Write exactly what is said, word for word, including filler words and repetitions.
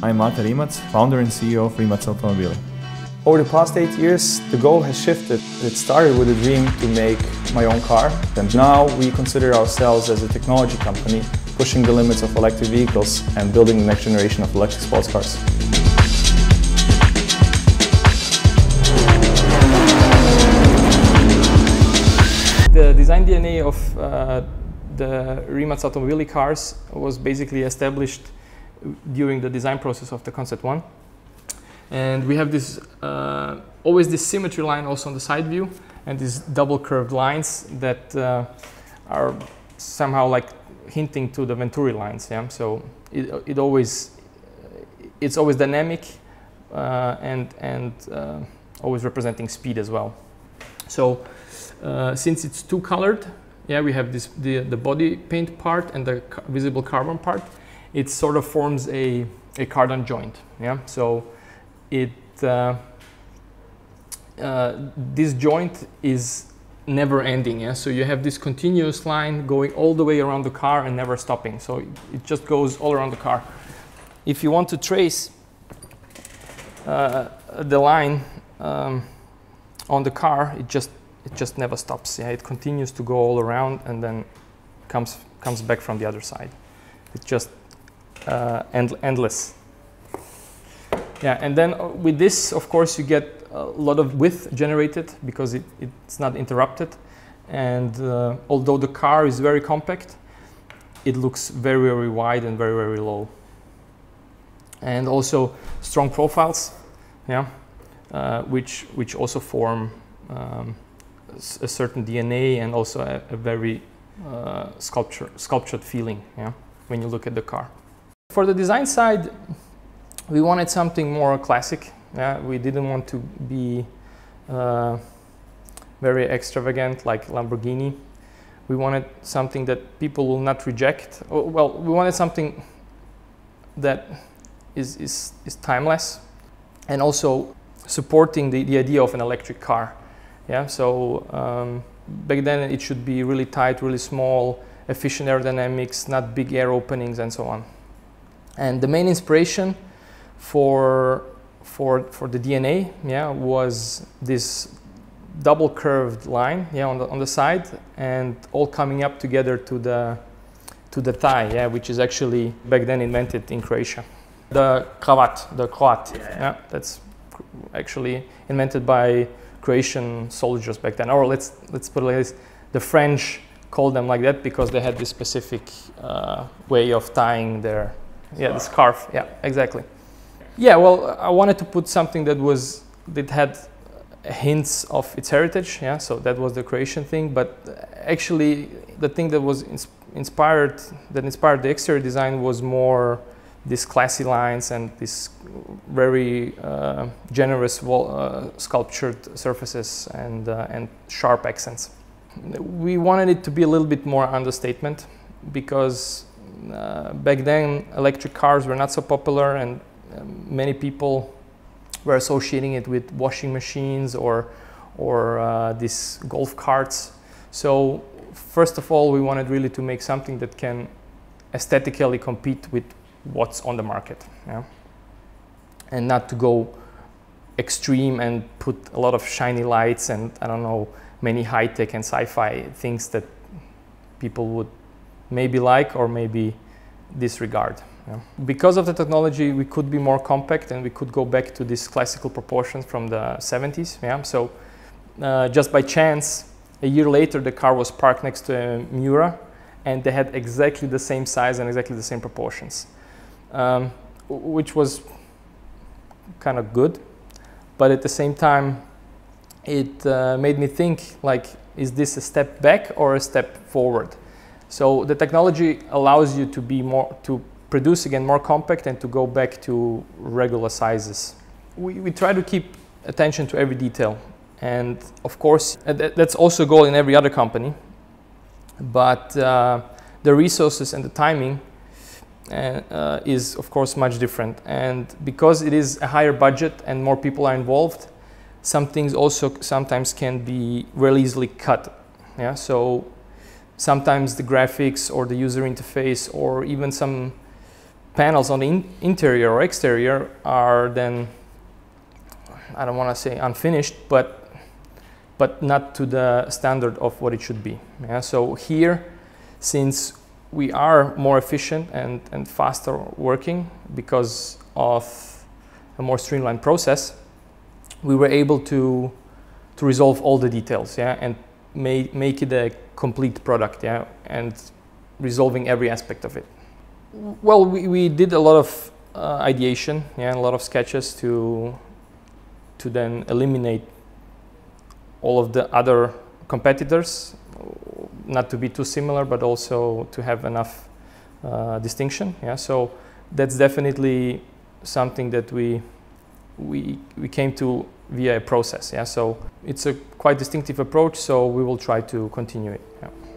I'm Mate Rimac, founder and C E O of Rimac Automobili. Over the past eight years, the goal has shifted. It started with a dream to make my own car, and now we consider ourselves as a technology company, pushing the limits of electric vehicles and building the next generation of electric sports cars. The design D N A of uh, the Rimac Automobili cars was basically established during the design process of the Concept One. And we have this uh, always this symmetry line also on the side view, and these double curved lines that uh, are somehow like hinting to the Venturi lines. Yeah, so it, it always it's always dynamic uh, and and uh, always representing speed as well. So uh, since it's two colored, yeah, we have this the the body paint part and the visible carbon part. It sort of forms a a Cardan joint. Yeah, so. It, uh, uh, this joint is never ending, yeah? So you have this continuous line going all the way around the car and never stopping. So it just goes all around the car. If you want to trace uh, the line um, on the car, it just, it just never stops. Yeah? It continues to go all around and then comes, comes back from the other side. It's just uh, end endless. Yeah, and then with this, of course, you get a lot of width generated because it, it's not interrupted. And uh, although the car is very compact, it looks very, very wide and very, very low. And also strong profiles, yeah, uh, which, which also form um, a certain D N A and also a, a very uh, sculpture, sculptured feeling, yeah, when you look at the car. For the design side, we wanted something more classic. Yeah? We didn't want to be uh, very extravagant like Lamborghini. We wanted something that people will not reject. Well, we wanted something that is, is, is timeless and also supporting the, the idea of an electric car. Yeah? So um, back then it should be really tight, really small, efficient aerodynamics, not big air openings and so on. And the main inspiration For, for for the D N A, yeah, was this double curved line, yeah, on the on the side, and all coming up together to the to the tie, yeah, which is actually back then invented in Croatia. The cravat, the Croat, yeah, yeah. yeah, that's actually invented by Croatian soldiers back then. Or let's let's put it like this: the French called them like that because they had this specific uh, way of tying their scarf. yeah the scarf, yeah, exactly. Yeah, well, I wanted to put something that was that had hints of its heritage. Yeah, so that was the Croatian thing. But actually, the thing that was ins inspired that inspired the exterior design was more these classy lines and these very uh, generous wall, uh, sculptured surfaces and uh, and sharp accents. We wanted it to be a little bit more understatement because uh, back then electric cars were not so popular and many people were associating it with washing machines or, or uh, these golf carts. So first of all, we wanted really to make something that can aesthetically compete with what's on the market, yeah? And not to go extreme and put a lot of shiny lights and, I don't know, many high-tech and sci-fi things that people would maybe like or maybe disregard. Yeah. Because of the technology, we could be more compact and we could go back to these classical proportions from the seventies. Yeah? So uh, just by chance, a year later, the car was parked next to a Miura and they had exactly the same size and exactly the same proportions, um, which was kind of good. But at the same time, it uh, made me think, like, is this a step back or a step forward? So the technology allows you to be more, to produce again more compact and to go back to regular sizes. We, we try to keep attention to every detail. And of course, that's also a goal in every other company. But uh, the resources and the timing uh, uh, is of course much different. And because it is a higher budget and more people are involved, some things also sometimes can be really easily cut. Yeah, so sometimes the graphics or the user interface or even some panels on the in interior or exterior are then, I don't want to say unfinished, but but not to the standard of what it should be. Yeah? So here, since we are more efficient and, and faster working because of a more streamlined process, we were able to to resolve all the details, yeah, and make make it a complete product, yeah, and resolving every aspect of it. Well, we, we did a lot of uh, ideation, yeah, and a lot of sketches to to then eliminate all of the other competitors, not to be too similar, but also to have enough uh, distinction. Yeah, so that's definitely something that we we we came to via a process. Yeah, so it's a quite distinctive approach. So we will try to continue it. Yeah.